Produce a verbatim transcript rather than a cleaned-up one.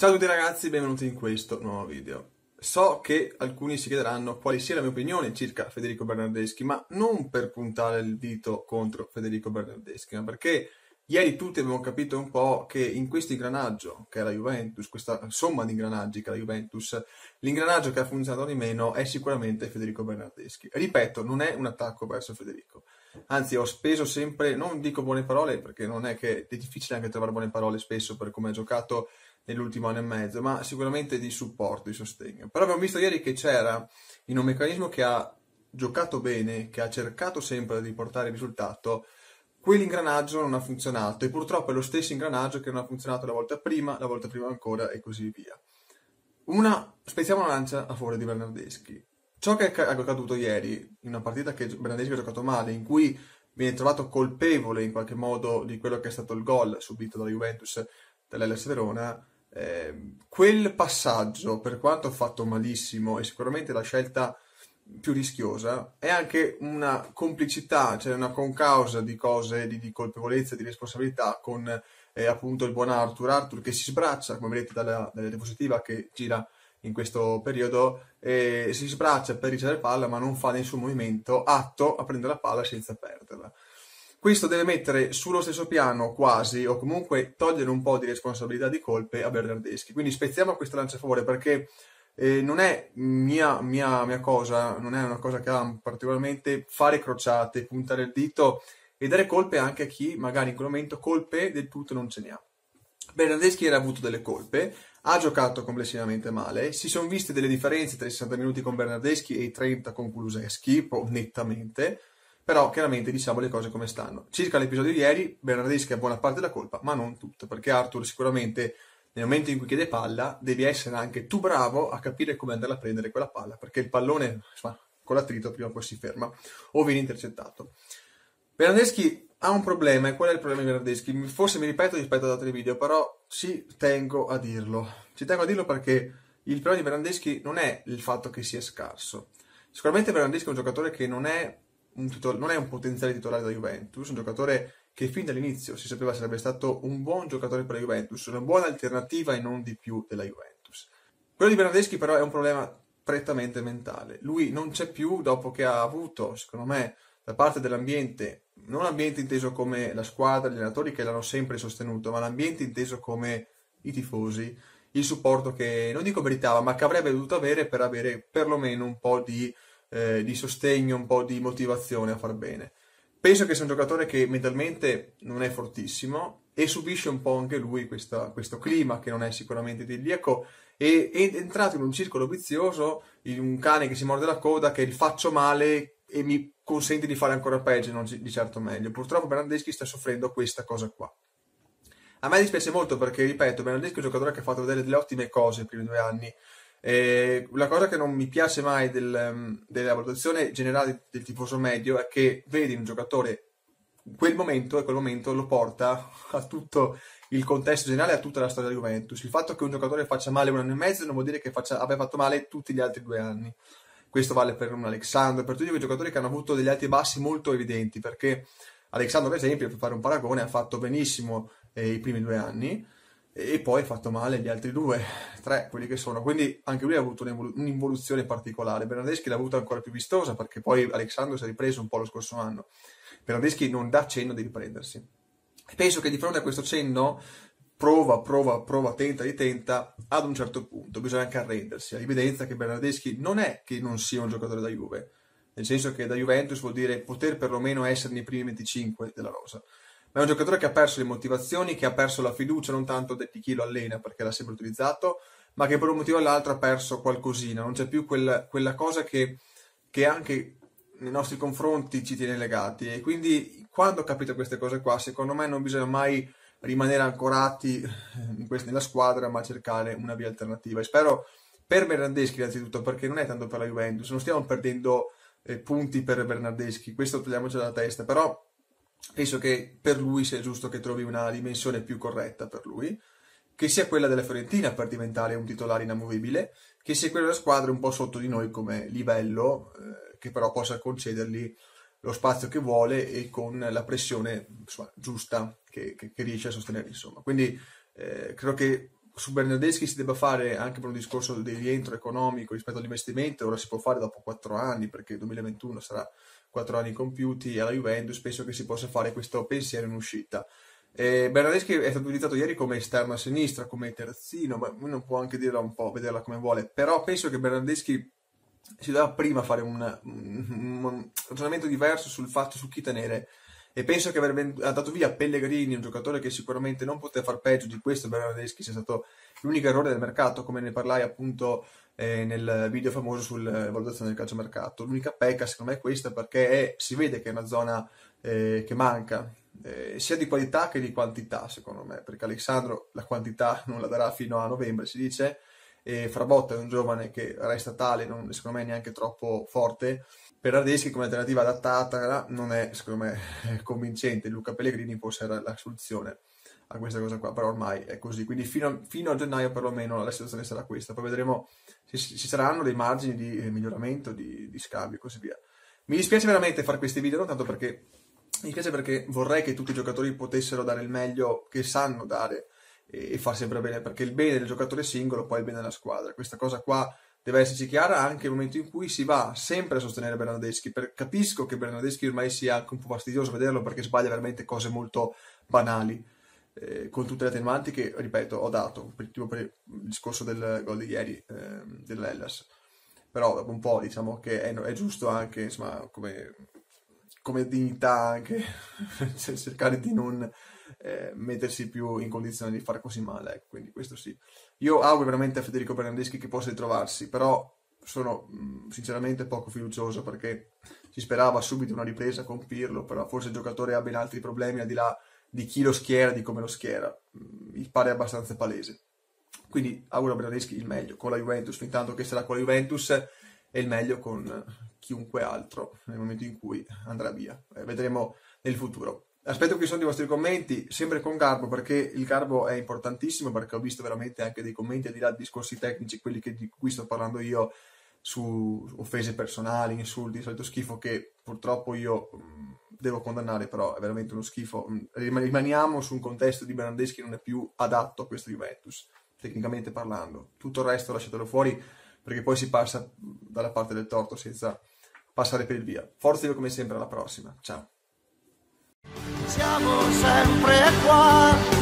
Ciao a tutti ragazzi, benvenuti in questo nuovo video. So che alcuni si chiederanno quali sia la mia opinione circa Federico Bernardeschi, ma non per puntare il dito contro Federico Bernardeschi, ma perché ieri tutti abbiamo capito un po' che in questo ingranaggio che è la Juventus, questa somma di ingranaggi che è la Juventus, l'ingranaggio che ha funzionato di meno è sicuramente Federico Bernardeschi. Ripeto, non è un attacco verso Federico. Anzi, ho speso sempre, non dico buone parole, perché non è che è difficile anche trovare buone parole spesso per come ha giocato nell'ultimo anno e mezzo, ma sicuramente di supporto, di sostegno. Però abbiamo visto ieri che c'era, in un meccanismo che ha giocato bene, che ha cercato sempre di portare il risultato, quell'ingranaggio non ha funzionato, e purtroppo è lo stesso ingranaggio che non ha funzionato la volta prima, la volta prima ancora, e così via. Una, spezziamo una lancia a favore di Bernardeschi. Ciò che è accaduto ieri, in una partita che Bernardeschi ha giocato male, in cui viene trovato colpevole in qualche modo di quello che è stato il gol subito dalla Juventus, dall'Hellas Verona, Eh, quel passaggio, per quanto fatto malissimo e sicuramente la scelta più rischiosa, è anche una complicità, cioè una concausa di cose, di, di colpevolezza, di responsabilità con eh, appunto il buon Arthur Arthur che si sbraccia, come vedete dalla, dalla diapositiva che gira in questo periodo, eh, si sbraccia per ricevere palla ma non fa nessun movimento atto a prendere la palla senza perderla. Questo deve mettere sullo stesso piano quasi, o comunque togliere un po' di responsabilità, di colpe a Bernardeschi. Quindi spezziamo questa lancia a favore, perché eh, non è mia, mia, mia cosa, non è una cosa che ha particolarmente fare crociate, puntare il dito e dare colpe anche a chi magari in quel momento colpe del tutto non ce ne ha. Bernardeschi era avuto delle colpe, ha giocato complessivamente male, si sono viste delle differenze tra i sessanta minuti con Bernardeschi e i trenta con Kulusevski, nettamente. Però chiaramente diciamo le cose come stanno. Circa l'episodio di ieri, Bernardeschi ha buona parte della colpa, ma non tutta, perché Arthur sicuramente nel momento in cui chiede palla devi essere anche tu bravo a capire come andare a prendere quella palla, perché il pallone, insomma, con l'attrito prima o poi si ferma o viene intercettato. Bernardeschi ha un problema, e qual è il problema di Bernardeschi? Forse mi ripeto rispetto ad altri video, però ci tengo a dirlo. Ci tengo a dirlo perché il problema di Bernardeschi non è il fatto che sia scarso. Sicuramente Bernardeschi è un giocatore che non è... Un titolo, non è un potenziale titolare da Juventus, un giocatore che fin dall'inizio si sapeva sarebbe stato un buon giocatore per la Juventus, una buona alternativa e non di più della Juventus. Quello di Bernardeschi però è un problema prettamente mentale. Lui non c'è più dopo che ha avuto, secondo me, da parte dell'ambiente, non l'ambiente inteso come la squadra, gli allenatori che l'hanno sempre sostenuto, ma l'ambiente inteso come i tifosi, il supporto che, non dico meritava, ma che avrebbe dovuto avere per avere perlomeno un po' di... Eh, di sostegno, un po' di motivazione a far bene. Penso che sia un giocatore che mentalmente non è fortissimo e subisce un po' anche lui questa, questo clima che non è sicuramente idilliaco, e è entrato in un circolo vizioso, in un cane che si morde la coda, che faccio male e mi consente di fare ancora peggio, non di certo meglio. Purtroppo Bernardeschi sta soffrendo questa cosa qua. A me dispiace molto perché, ripeto, Bernardeschi è un giocatore che ha fatto vedere delle ottime cose per i due anni. Eh, la cosa che non mi piace mai del, della valutazione generale del tifoso medio è che vedi un giocatore quel momento e quel momento lo porta a tutto il contesto generale, a tutta la storia della Juventus. Il fatto che un giocatore faccia male un anno e mezzo non vuol dire che faccia, abbia fatto male tutti gli altri due anni. Questo vale per un Alex Sandro, per tutti quei giocatori che hanno avuto degli alti e bassi molto evidenti, perché Alex Sandro, per esempio, per fare un paragone, ha fatto benissimo eh, i primi due anni e poi ha fatto male gli altri due, tre, quelli che sono. Quindi anche lui ha avuto un'involuzione particolare. Bernardeschi l'ha avuta ancora più vistosa, perché poi Alex Sandro si è ripreso un po' lo scorso anno. Bernardeschi non dà cenno di riprendersi. Penso che di fronte a questo cenno prova, prova, prova, tenta, ritenta, ad un certo punto bisogna anche arrendersi. All'evidenza che Bernardeschi non è che non sia un giocatore da Juve, nel senso che da Juventus vuol dire poter perlomeno essere nei primi venticinque della rosa. Ma è un giocatore che ha perso le motivazioni, che ha perso la fiducia non tanto di chi lo allena, perché l'ha sempre utilizzato, ma che per un motivo o l'altro ha perso qualcosina. Non c'è più quella, quella cosa che, che anche nei nostri confronti ci tiene legati. E quindi quando capito queste cose qua, secondo me non bisogna mai rimanere ancorati in questa, nella squadra, ma cercare una via alternativa. E spero per Bernardeschi innanzitutto, perché non è tanto per la Juventus, non stiamo perdendo eh, punti per Bernardeschi, questo togliamocelo dalla testa, però... Penso che per lui sia giusto che trovi una dimensione più corretta per lui, che sia quella della Fiorentina per diventare un titolare inamovibile, che sia quella della squadra un po' sotto di noi come livello, eh, che però possa concedergli lo spazio che vuole e con la pressione, insomma, giusta che, che, che riesce a sostenere, insomma. Quindi eh, credo che su Bernardeschi si debba fare anche per un discorso di rientro economico rispetto all'investimento. Ora si può fare dopo quattro anni, perché il duemilaventuno sarà quattro anni compiuti alla Juventus, penso che si possa fare questo pensiero in uscita. Eh, Bernardeschi è stato utilizzato ieri come esterno a sinistra, come terzino, ma uno può anche dirla un po', vederla come vuole, però penso che Bernardeschi si doveva prima fare un, un, un ragionamento diverso sul fatto su chi tenere, e penso che aver dato via Pellegrini, un giocatore che sicuramente non poteva far peggio di questo Bernardeschi, sia stato l'unico errore del mercato, come ne parlai appunto eh, nel video famoso sulla eh, valutazione del calciomercato. L'unica pecca secondo me è questa, perché è, si vede che è una zona eh, che manca eh, sia di qualità che di quantità secondo me, perché Alex Sandro la quantità non la darà fino a novembre, si dice, e Frabotta è un giovane che resta tale, non, secondo me neanche troppo forte. Bernardeschi come alternativa adattata non è secondo me convincente. Luca Pellegrini forse era la soluzione a questa cosa qua, però ormai è così, quindi fino a, fino a gennaio perlomeno la situazione sarà questa, poi vedremo se ci saranno dei margini di miglioramento, di, di scambio e così via. Mi dispiace veramente fare questi video, non tanto perché mi dispiace, perché vorrei che tutti i giocatori potessero dare il meglio che sanno dare e far sempre bene, perché il bene del giocatore singolo poi è il bene della squadra. Questa cosa qua deve esserci chiara anche nel momento in cui si va sempre a sostenere Bernardeschi. Per, capisco che Bernardeschi ormai sia anche un po' fastidioso vederlo, perché sbaglia veramente cose molto banali, eh, con tutte le tematiche, ripeto, ho dato per, tipo per il discorso del gol di ieri eh, dell'Hellas, però dopo un po' diciamo che è, è giusto anche, insomma, come, come dignità anche cercare di non Eh, mettersi più in condizione di fare così male, ecco. Quindi questo sì, io auguro veramente a Federico Bernardeschi che possa ritrovarsi, però sono mh, sinceramente poco fiducioso, perché si sperava subito una ripresa con Pirlo, però forse il giocatore ha ben altri problemi al di là di chi lo schiera, di come lo schiera, mh, mi pare abbastanza palese. Quindi auguro a Bernardeschi il meglio con la Juventus, fin tanto che sarà con la Juventus, e il meglio con chiunque altro nel momento in cui andrà via, eh, vedremo nel futuro. Aspetto che ci sono i vostri commenti, sempre con garbo, perché il garbo è importantissimo, perché ho visto veramente anche dei commenti, al di là di discorsi tecnici, quelli che, di cui sto parlando io, su offese personali, insulti, il solito schifo che purtroppo io mh, devo condannare, però è veramente uno schifo. Rimaniamo su un contesto di Bernardeschi che non è più adatto a questo Juventus, tecnicamente parlando. Tutto il resto lasciatelo fuori, perché poi si passa dalla parte del torto senza passare per il via. Forza io come sempre, alla prossima, ciao! Siamo sempre qua.